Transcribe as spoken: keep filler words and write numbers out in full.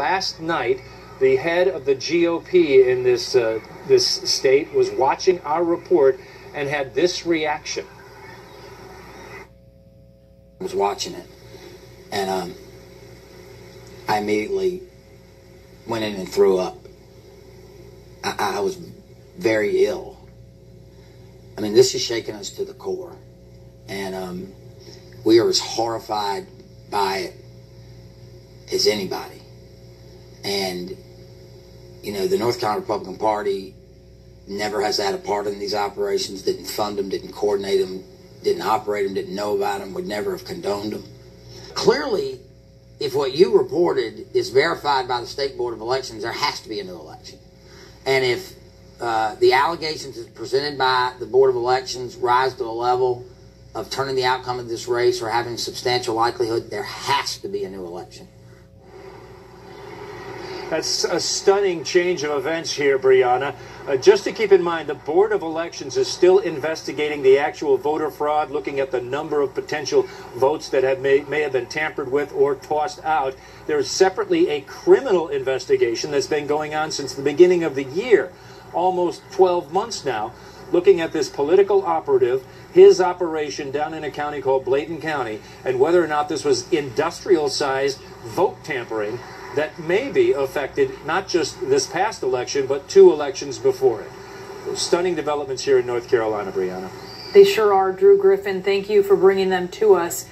Last night, the head of the G O P in this, uh, this state was watching our report and had this reaction. I was watching it, and um, I immediately went in and threw up. I, I was very ill. I mean, this is shaking us to the core, and um, we are as horrified by it as anybody. And, you know, the North Carolina Republican Party never has had a part in these operations, didn't fund them, didn't coordinate them, didn't operate them, didn't know about them, would never have condoned them. Clearly, if what you reported is verified by the State Board of Elections, there has to be a new election. And if uh, the allegations as presented by the Board of Elections rise to a level of turning the outcome of this race or having substantial likelihood, there has to be a new election. That's a stunning change of events here, Brianna. Uh, just to keep in mind, the Board of Elections is still investigating the actual voter fraud, looking at the number of potential votes that have may, may have been tampered with or tossed out. There is separately a criminal investigation that's been going on since the beginning of the year, almost twelve months now, looking at this political operative, his operation down in a county called Bladen County, and whether or not this was industrial-sized vote tampering that may be affected not just this past election, but two elections before it. Those stunning developments here in North Carolina, Brianna. They sure are, Drew Griffin. Thank you for bringing them to us.